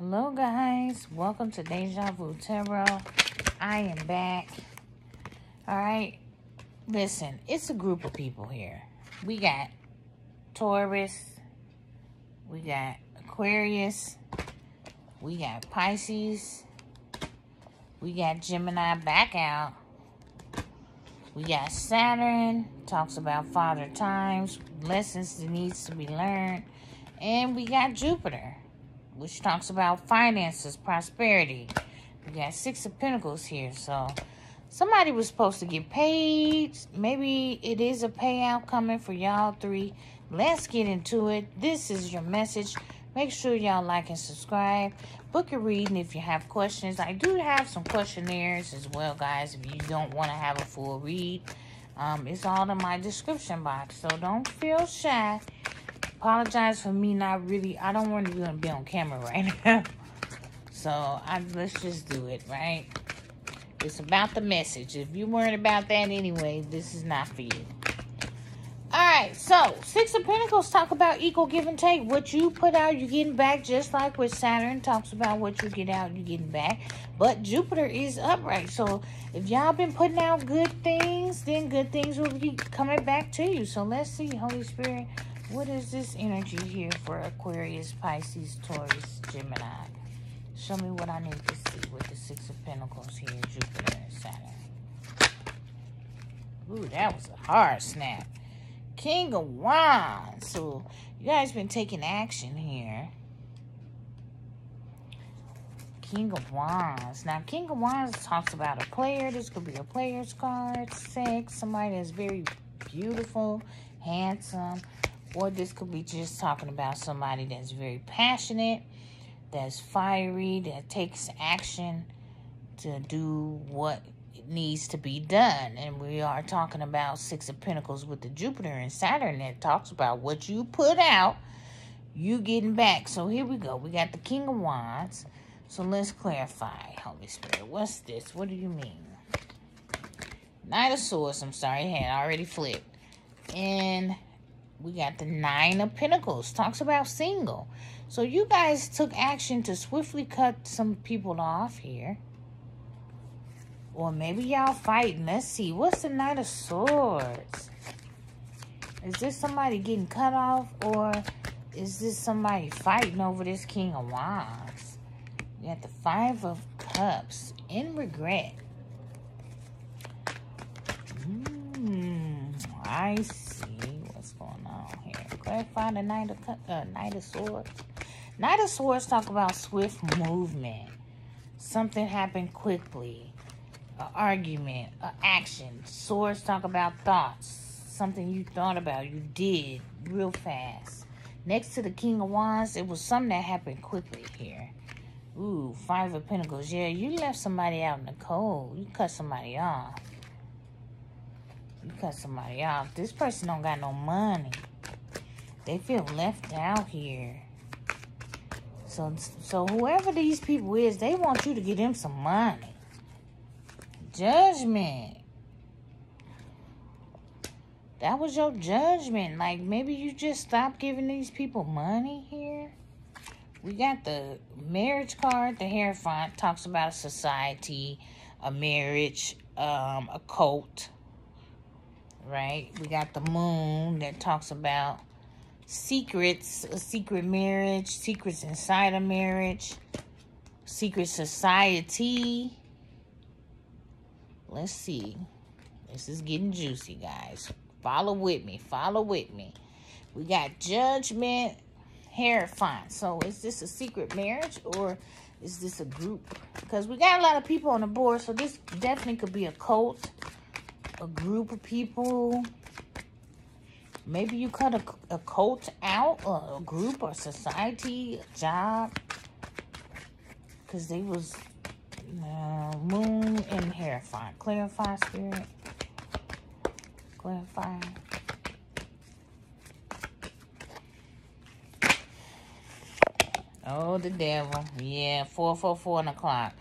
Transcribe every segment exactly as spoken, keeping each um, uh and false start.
Hello guys, welcome to Deja Vu Tarot. I am back. All right, listen, it's a group of people here. We got Taurus, we got Aquarius, we got Pisces, we got Gemini back out, we got Saturn, talks about father times, lessons that needs to be learned, and we got Jupiter, which talks about finances, prosperity. We got Six of Pentacles here, so somebody was supposed to get paid. Maybe it is a payout coming for y'all three. Let's get into it. This is your message. Make sure y'all like and subscribe. Book your reading if you have questions. I do have some questionnaires as well, guys, if you don't want to have a full read. Um, it's all in my description box, so don't feel shy. Apologize for me not really. I don't want to really be on camera right now. So I, let's just do it, right? It's about the message. If you're worried about that anyway, this is not for you. All right, so Six of Pentacles talk about equal give and take. What you put out, you're getting back, just like with Saturn. Talks about what you get out, you're getting back. But Jupiter is upright. So if y'all been putting out good things, then good things will be coming back to you. So let's see, Holy Spirit. What is this energy here for Aquarius, Pisces, Taurus, Gemini? Show me what I need to see with the Six of Pentacles here, Jupiter and Saturn. Ooh, that was a hard snap. King of Wands. So, you guys been taking action here. King of Wands. Now, King of Wands talks about a player. This could be a player's card, sex, somebody that's very beautiful, handsome. Or this could be just talking about somebody that's very passionate, that's fiery, that takes action to do what needs to be done. And we are talking about Six of Pentacles with the Jupiter and Saturn that talks about what you put out, you getting back. So here we go. We got the King of Wands. So let's clarify, Holy Spirit. What's this? What do you mean? Knight of Swords. I'm sorry. It had already flipped. And we got the Nine of Pentacles. Talks about single. So you guys took action to swiftly cut some people off here. Or maybe y'all fighting. Let's see. What's the Knight of Swords? Is this somebody getting cut off? Or is this somebody fighting over this King of Wands? We got the Five of Cups. In regret. Mm, I see. Clarify the Knight of, uh, Knight of Swords. Knight of Swords talk about swift movement. Something happened quickly. An argument. An action. Swords talk about thoughts. Something you thought about. You did real fast. Next to the King of Wands, it was something that happened quickly here. Ooh, Five of Pentacles. Yeah, you left somebody out in the cold. You cut somebody off. You cut somebody off. This person don't got no money. They feel left out here. So, so whoever these people is, they want you to give them some money. Judgment. That was your judgment. Like, maybe you just stopped giving these people money here. We got the marriage card. The Hierophant talks about a society, a marriage, um, a cult. Right? We got the moon that talks about secrets, a secret marriage, secrets inside a marriage, secret society. Let's see. This is getting juicy, guys. Follow with me. Follow with me. We got Judgment, Hierophant. So is this a secret marriage or is this a group? Because we got a lot of people on the board, so this definitely could be a cult, a group of people. Maybe you cut a, a cult out, or a group, or society, a job. Because they was uh, moon and Hierophant. Clarify, Spirit. Clarify. Oh, the devil. Yeah, four four four on the clock.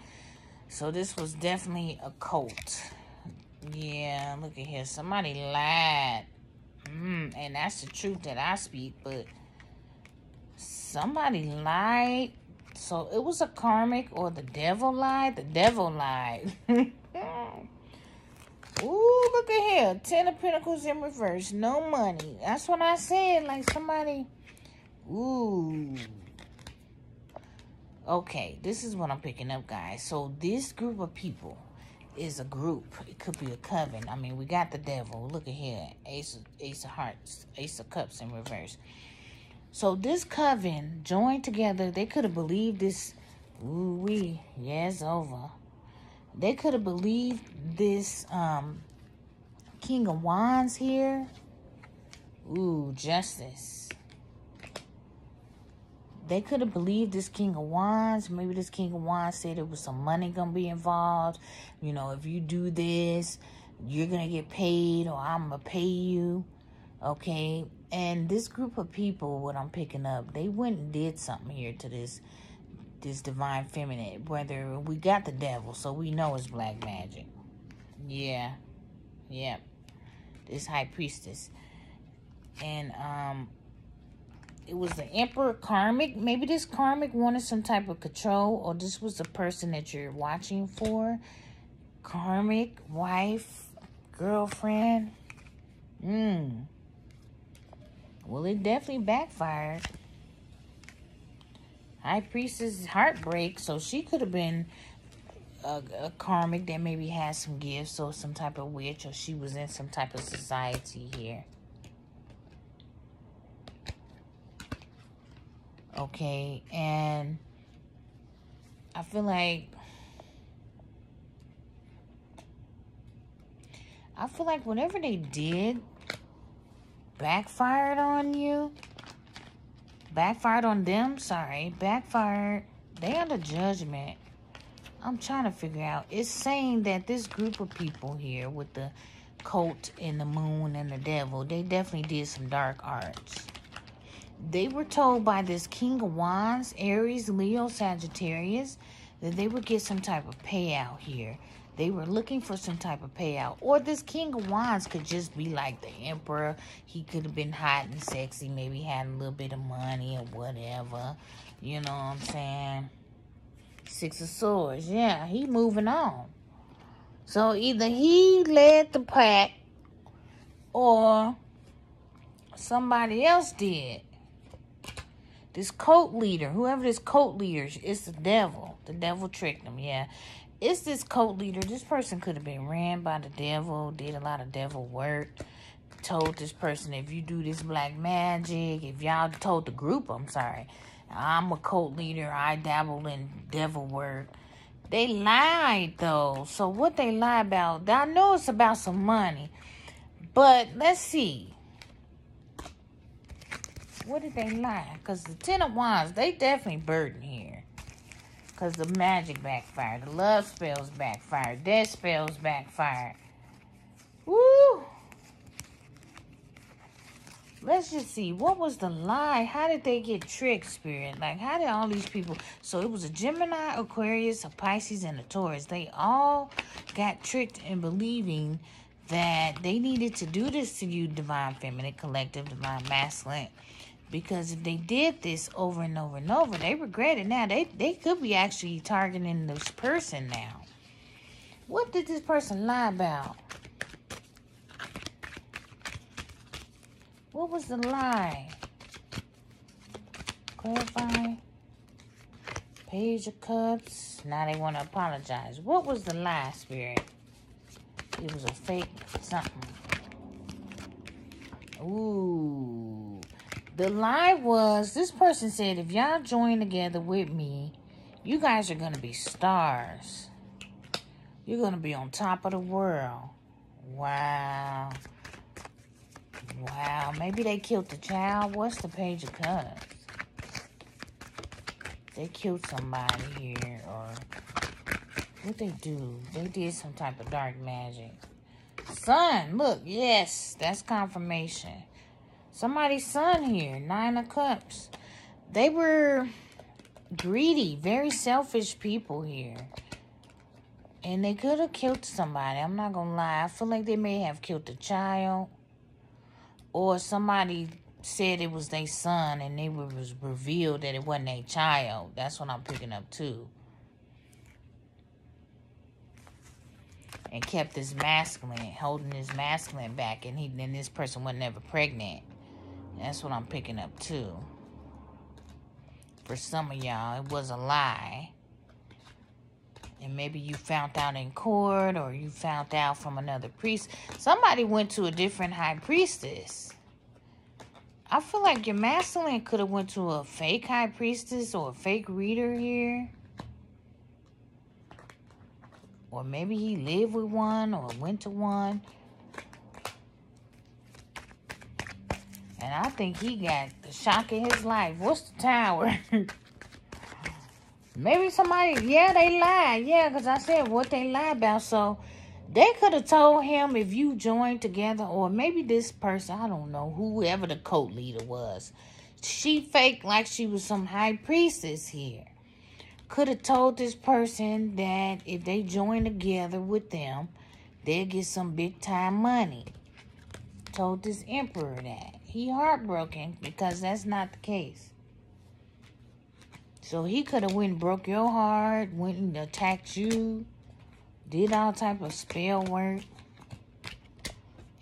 So this was definitely a cult. Yeah, look at here. Somebody lied. Mm, and that's the truth that I speak, but somebody lied So it was a karmic or the devil lied. The devil lied. Ooh, look at here. Ten of Pentacles in reverse. No money. That's what I said. Like somebody... Ooh. Okay, this is what I'm picking up, guys. So this group of people is a group. It could be a coven. I mean, we got the devil. Look at here. Ace of, Ace of Hearts. Ace of Cups in reverse. So this coven joined together. They could have believed this. Ooh, wee. Yeah, it's over. They could have believed this um, King of Wands here. Ooh, justice. They could have believed this King of Wands. Maybe this King of Wands said there was some money going to be involved. You know, if you do this, you're going to get paid, or I'm going to pay you. Okay? And this group of people, what I'm picking up, they went and did something here to this this divine feminine. Whether we got the devil, so we know it's black magic. Yeah. Yeah. This high priestess. And, um... it was the Emperor karmic. Maybe this karmic wanted some type of control, or this was the person that you're watching for. Karmic, wife, girlfriend. Mm. Well, it definitely backfired. High Priestess heartbreak, so she could have been a, a karmic that maybe had some gifts or some type of witch, or she was in some type of society here. Okay, and I feel like, I feel like whatever they did backfired on you, backfired on them, sorry, backfired. They under judgment. I'm trying to figure out. It's saying that this group of people here with the cult and the moon and the devil, they definitely did some dark arts. They were told by this King of Wands, Aries, Leo, Sagittarius, that they would get some type of payout here. They were looking for some type of payout. Or this King of Wands could just be like the Emperor. He could have been hot and sexy, maybe had a little bit of money or whatever. You know what I'm saying? Six of Swords. Yeah, he moving on. So either he led the pack or somebody else did. This cult leader, whoever this cult leader is, it's the devil. The devil tricked them, yeah. It's this cult leader. This person could have been ran by the devil, did a lot of devil work. Told this person, if you do this black magic, if y'all told the group, I'm sorry, I'm a cult leader, I dabble in devil work. They lied, though. So what they lie about, I know it's about some money. But let's see. What did they lie? Because the Ten of Wands, they definitely burdened here. Because the magic backfired. The love spells backfired. Death spells backfired. Woo! Let's just see. What was the lie? How did they get tricked, Spirit? Like, how did all these people... So, it was a Gemini, Aquarius, a Pisces, and a Taurus. They all got tricked in believing that they needed to do this to you, Divine Feminine, Collective, Divine Masculine. Because if they did this over and over and over, they regret it now. They they could be actually targeting this person now. What did this person lie about? What was the lie? Clarify. Page of Cups. Now they want to apologize. What was the lie, Spirit? It was a fake something. Ooh. The lie was, this person said, if y'all join together with me, you guys are going to be stars. You're going to be on top of the world. Wow. Wow. Maybe they killed the child. What's the Page of Cups? They killed somebody here. Or what they do? They did some type of dark magic. Son, look. Yes, that's confirmation. Somebody's son here, Nine of Cups. They were greedy, very selfish people here. And they could have killed somebody. I'm not going to lie. I feel like they may have killed a child. Or somebody said it was their son and it was revealed that it wasn't their child. That's what I'm picking up too. And kept this masculine, holding this masculine back, and he then this person was never pregnant. That's what I'm picking up too. For some of y'all, it was a lie. And maybe you found out in court, or you found out from another priest. Somebody went to a different high priestess. I feel like your masculine could have went to a fake high priestess or a fake reader here. Or maybe he lived with one or went to one. And I think he got the shock of his life. What's the tower? Maybe somebody, yeah, they lied. Yeah, because I said what they lied about. So they could have told him if you joined together. Or maybe this person, I don't know, whoever the cult leader was. She faked like she was some high priestess here. Could have told this person that if they join together with them, they'll get some big time money. Told this emperor that. He heartbroken because that's not the case. So he could have went and broke your heart, went and attacked you, did all type of spell work,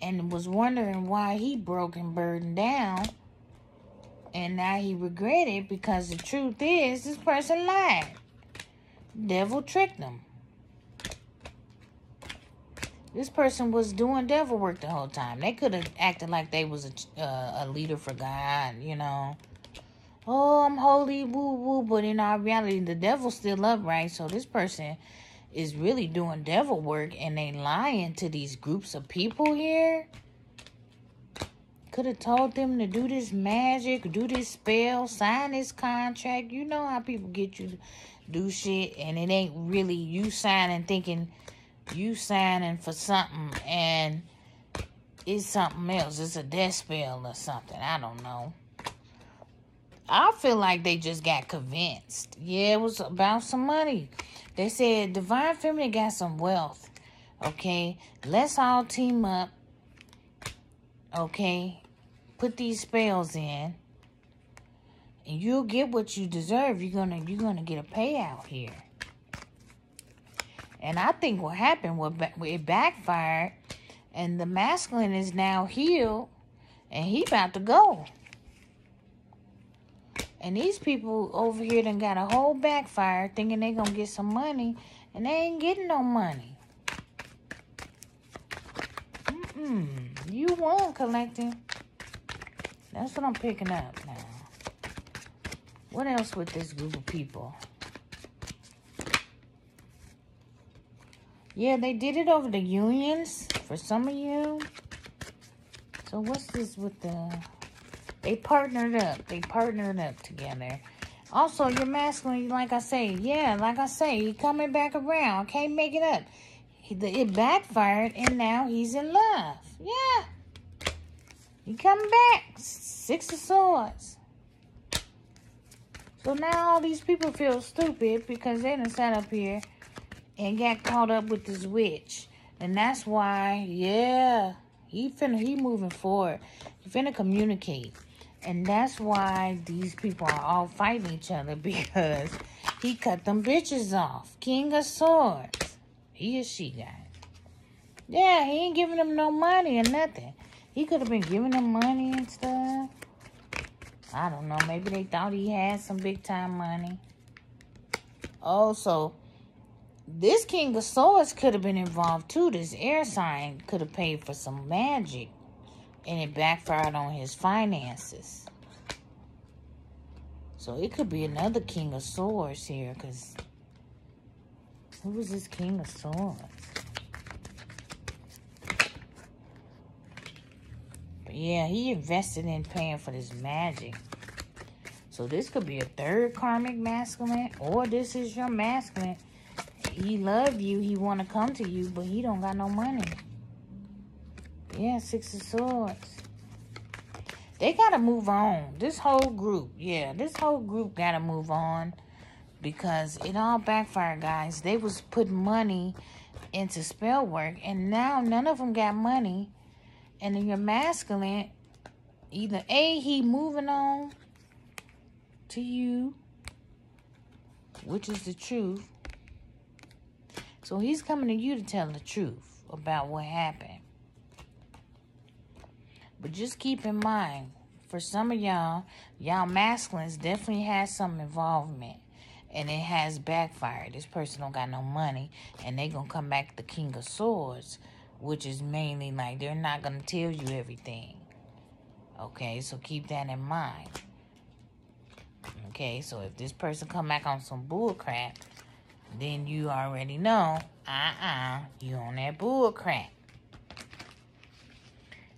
and was wondering why he broke and burdened down. And now he regret it because the truth is this person lied. Devil tricked him. This person was doing devil work the whole time. They could have acted like they was a, uh, a leader for God, you know. Oh, I'm holy, woo-woo. But in our reality, the devil's still upright. So this person is really doing devil work and they lying to these groups of people here. Could have told them to do this magic, do this spell, sign this contract. You know how people get you to do shit, and it ain't really you signing thinking you signing for something, and it's something else. It's a death spell or something. I don't know. I feel like they just got convinced. Yeah, it was about some money. They said Divine Feminine got some wealth. Okay, let's all team up. Okay, put these spells in, and you'll get what you deserve. You're gonna, you're gonna get a payout here. And I think what happened was it backfired, and the masculine is now healed, and he about to go. And these people over here done got a whole backfire, thinking they gonna get some money, and they ain't getting no money. Mm-mm. You won, collecting. That's what I'm picking up now. What else with this group of people? Yeah, they did it over the unions for some of you. So what's this with the... They partnered up. They partnered up together. Also, your masculine, like I say, yeah, like I say, he coming back around. I can't make it up. It backfired, and now he's in love. Yeah. He coming back. Six of Swords. So now all these people feel stupid because they done sat up here and got caught up with this witch. And that's why, yeah, he finna, he moving forward. He finna communicate. And that's why these people are all fighting each other, because he cut them bitches off. King of Swords. He or she got it. Yeah, he ain't giving them no money or nothing. He could have been giving them money and stuff. I don't know. Maybe they thought he had some big time money. Also, this King of Swords could have been involved too. This air sign could have paid for some magic, and it backfired on his finances. So it could be another King of Swords here, because... Who was this King of Swords? But yeah, he invested in paying for this magic. So this could be a third karmic masculine, or this is your masculine. He love you, he want to come to you, but he don't got no money. Yeah, Six of Swords. They got to move on. This whole group, yeah, this whole group got to move on. Because it all backfired, guys. They was putting money into spell work. And now none of them got money. And then your masculine Either A, he moving on to you, which is the truth. So he's coming to you to tell the truth about what happened. But just keep in mind, for some of y'all, y'all masculines definitely had some involvement. And it has backfired. This person don't got no money. And they gonna come back the King of Swords. Which is mainly like, they're not gonna tell you everything. Okay, so keep that in mind. Okay, so if this person come back on some bull crap, then you already know, uh-uh, you on that bull crap.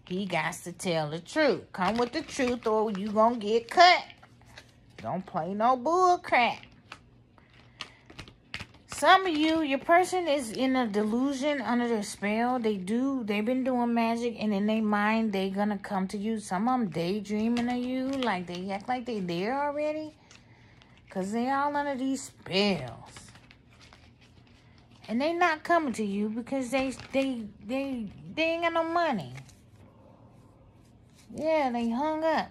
He got to tell the truth. Come with the truth or you gonna get cut. Don't play no bull crap. Some of you, your person is in a delusion under their spell. They do, they've been doing magic, and in their mind, they're going to come to you. Some of them daydreaming of you, like they act like they there already. Because they all under these spells. And they not coming to you because they, they, they, they ain't got no money. Yeah, they hung up.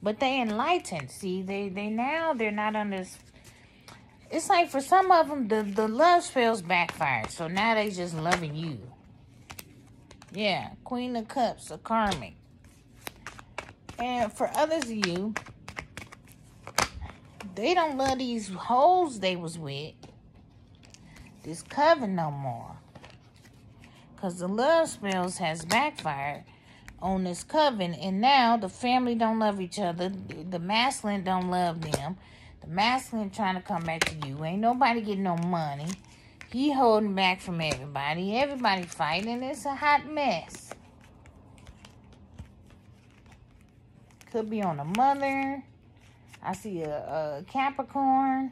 But they enlightened, see. They, they now, they're not under... It's like for some of them, the, the love spells backfired. So now they just loving you. Yeah, Queen of Cups, a karmic. And for others of you, they don't love these hoes they was with. This coven no more. Because the love spells has backfired on this coven. And now the family don't love each other. The masculine don't love them. The masculine trying to come back to you. Ain't nobody getting no money. He holding back from everybody. Everybody fighting. It's a hot mess. Could be on the mother. I see a, a Capricorn.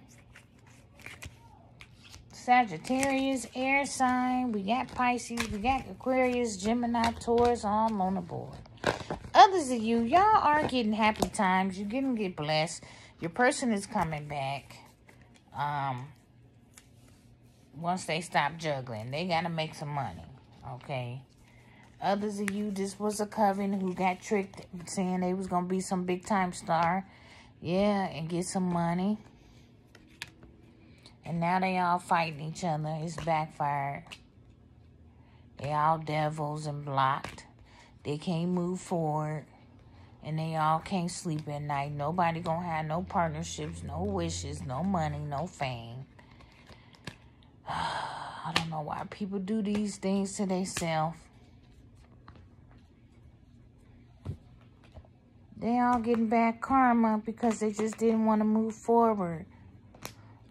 Sagittarius, air sign. We got Pisces. We got Aquarius, Gemini, Taurus, all on the board. Others of you, y'all aren't getting happy times. You're getting get blessed. Your person is coming back um, once they stop juggling. They got to make some money, okay? Others of you, this was a coven who got tricked saying they was going to be some big-time star. Yeah, and get some money. And now they all fighting each other. It's backfired. They all devils and blocked. They can't move forward. And they all can't sleep at night. Nobody gonna have no partnerships, no wishes, no money, no fame. I don't know why people do these things to themselves. They all getting bad karma because they just didn't want to move forward.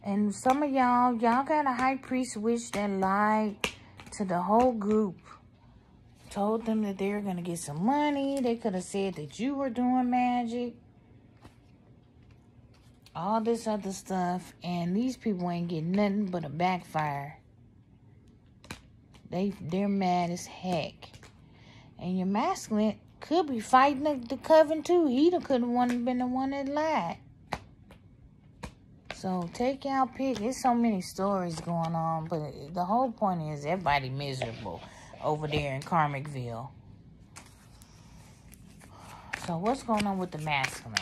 And some of y'all, y'all got a high priest witch that lied to the whole group. Told them that they were going to get some money. They could have said that you were doing magic. All this other stuff. And these people ain't getting nothing but a backfire. They, they're mad as heck. And your masculine could be fighting the, the coven too. He could have been the one that lied. So take y'all pick. There's so many stories going on. But the whole point is everybody miserable. Over there in Karmicville. So what's going on with the masculine?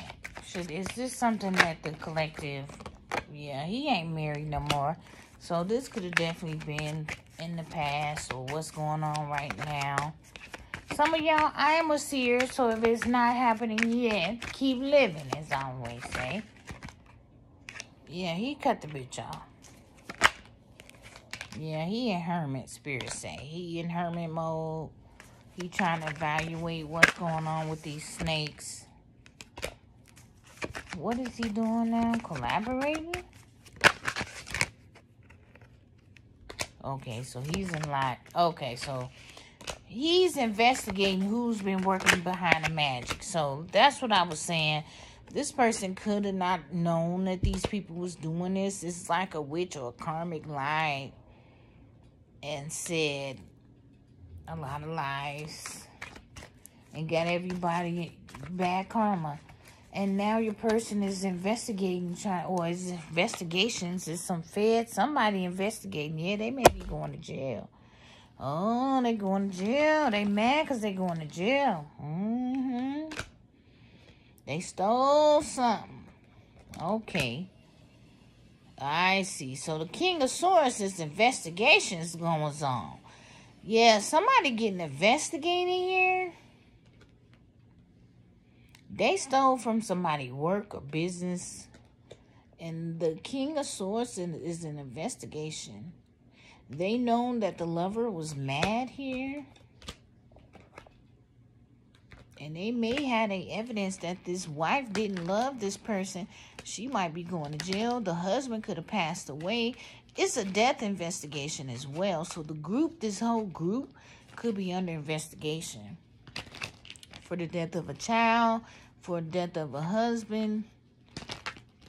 Should, is this something that the collective... Yeah, he ain't married no more. So this could have definitely been in the past or what's going on right now. Some of y'all, I am a seer, so if it's not happening yet, keep living, as I always say. Yeah, he cut the bitch off. Yeah, he in hermit, spirit say. He in hermit mode. He trying to evaluate what's going on with these snakes. What is he doing now? Collaborating? Okay, so he's in like... Okay, so he's investigating who's been working behind the magic. So that's what I was saying. This person could have not known that these people was doing this. It's like a witch or a karmic lie. And said a lot of lies. And got everybody bad karma. And now your person is investigating. Trying, or is investigations. Is some fed. Somebody investigating. Yeah, they may be going to jail. Oh, they going to jail. They mad because they going to jail. Mm-hmm. They stole something. Okay. I see. So the King of Swords is investigations going on. Yeah, somebody getting investigated here. They stole from somebody's work or business. And the King of Swords is an investigation. They known that the lover was mad here. And they may have the evidence that this wife didn't love this person. She might be going to jail. The husband could have passed away. It's a death investigation as well. So the group, this whole group, could be under investigation. For the death of a child. For the death of a husband.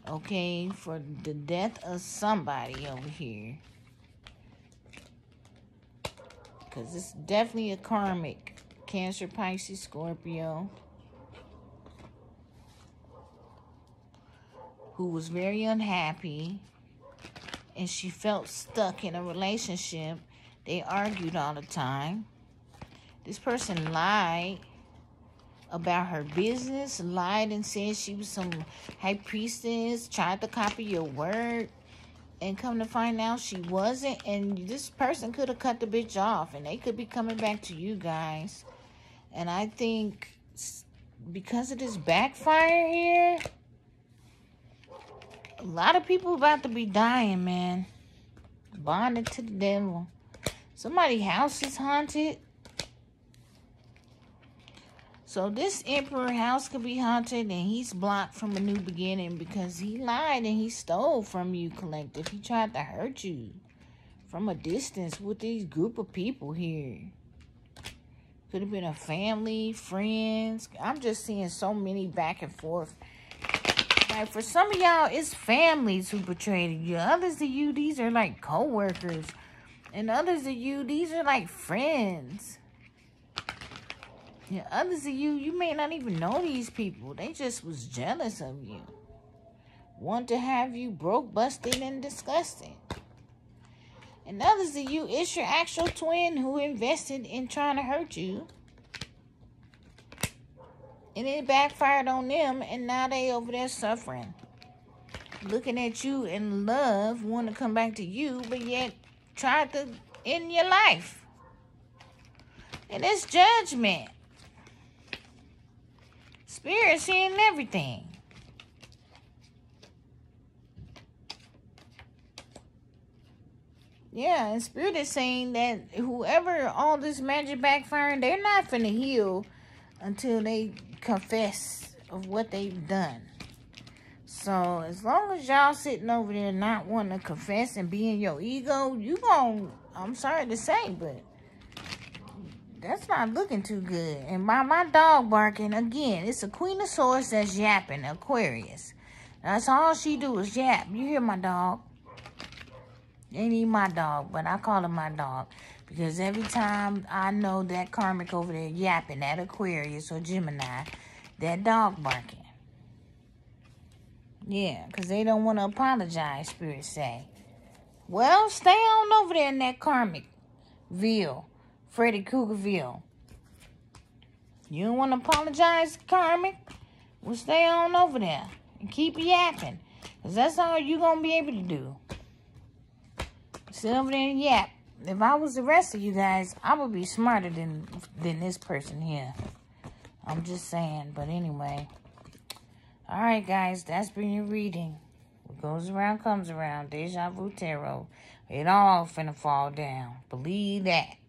Okay, for the death of somebody over here. Because it's definitely a karmic. Cancer, Pisces, Scorpio, who was very unhappy, and she felt stuck in a relationship. They argued all the time. This person lied about her business, lied and said she was some high priestess, tried to copy your word, and come to find out she wasn't. And this person could have cut the bitch off, and they could be coming back to you guys. And I think because of this backfire here, a lot of people about to be dying, man. Bonded to the devil. Somebody's house is haunted. So this Emperor house could be haunted, and he's blocked from a new beginning because he lied and he stole from you, collective. He tried to hurt you from a distance with these group of people here. Could have been a family, friends. I'm just seeing so many back and forth. Like, for some of y'all, it's families who betrayed you. Others of you, these are like co-workers. And others of you, these are like friends. And others of you, you may not even know these people. They just was jealous of you. Want to have you broke, busted, and disgusted. And others of you, it's your actual twin who invested in trying to hurt you. And it backfired on them, and now they over there suffering. Looking at you in love, want to come back to you, but yet tried to end your life. And it's judgment. Spirit seeing everything. Yeah, and Spirit is saying that whoever all this magic backfiring, they're not finna heal until they confess of what they've done. So, as long as y'all sitting over there not wanting to confess and be in your ego, you gon', I'm sorry to say, but that's not looking too good. And by my dog barking, again, it's a Queen of Swords that's yapping, Aquarius. That's all she do is yap. You hear my dog? Ain't even my dog, but I call him my dog. Because every time I know that karmic over there yapping, that Aquarius or Gemini, that dog barking. Yeah, because they don't want to apologize, Spirit say. Well, stay on over there in that karmic veal, Freddy Cougarville. You don't want to apologize, karmic? Well, stay on over there and keep yapping. Because that's all you're going to be able to do. Sit over there and yap. If I was the rest of you guys, I would be smarter than than this person here. I'm just saying. But anyway. Alright, guys. That's been your reading. What goes around comes around. Deja Vu Tarot. It all finna fall down. Believe that.